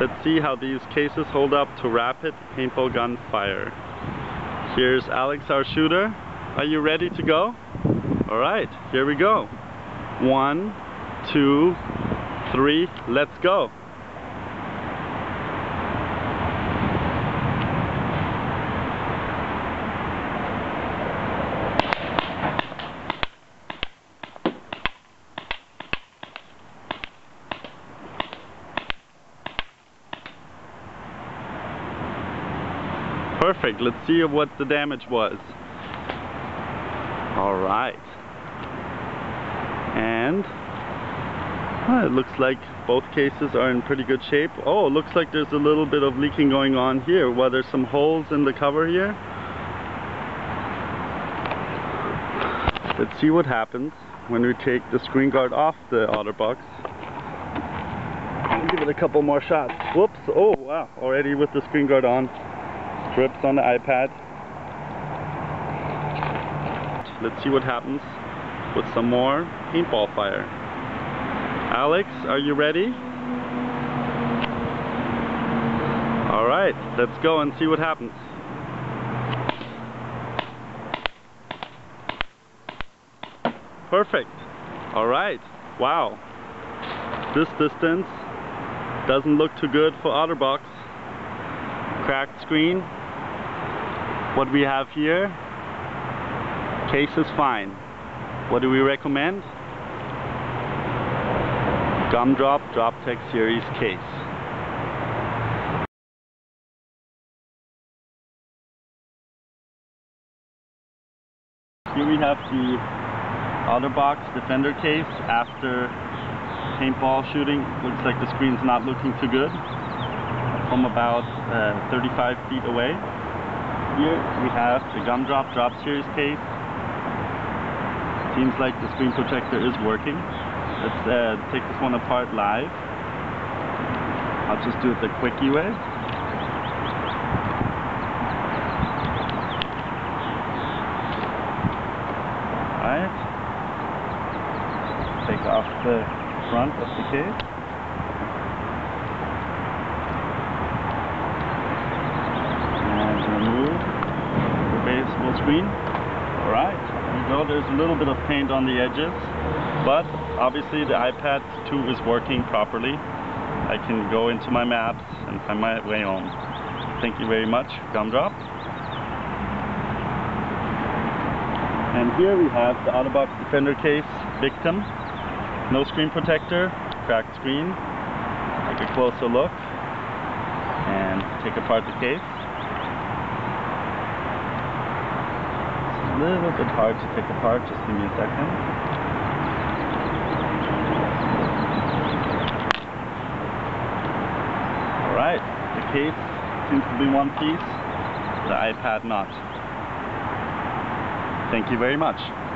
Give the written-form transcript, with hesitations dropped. Let's see how these cases hold up to rapid paintball gun fire. Here's Alex, our shooter. Are you ready to go? All right, here we go. 1, 2, 3, let's go. Perfect. Let's see what the damage was. All right. And it looks like both cases are in pretty good shape. Oh, it looks like there's a little bit of leaking going on here. Well, there's some holes in the cover here. Let's see what happens when we take the screen guard off the OtterBox. Give it a couple more shots. Whoops. Oh, wow. Already with the screen guard on. Grips on the iPad. Let's see what happens with some more paintball fire. Alex, are you ready? Alright, let's go and see what happens. Perfect. Alright, wow. This distance doesn't look too good for OtterBox. Cracked screen. What we have here, case is fine. What do we recommend? Gumdrop Drop Tech Series case. Here we have the OtterBox Defender case after paintball shooting. Looks like the screen's not looking too good from about 35 feet away. Here we have the Gumdrop Drop Series case. Seems like the screen protector is working. Let's take this one apart live. I'll just do it the quickie way. Alright. Take off the front of the case. Screen. All right, you know there's a little bit of paint on the edges, but obviously the iPad 2 is working properly. I can go into my maps and find my way home. Thank you very much, Gumdrop. And here we have the OtterBox Defender case, victim. No screen protector, cracked screen. Take a closer look and take apart the case. A little bit hard to pick apart, just give me a second. Alright, the case seems to be one piece, the iPad not. Thank you very much.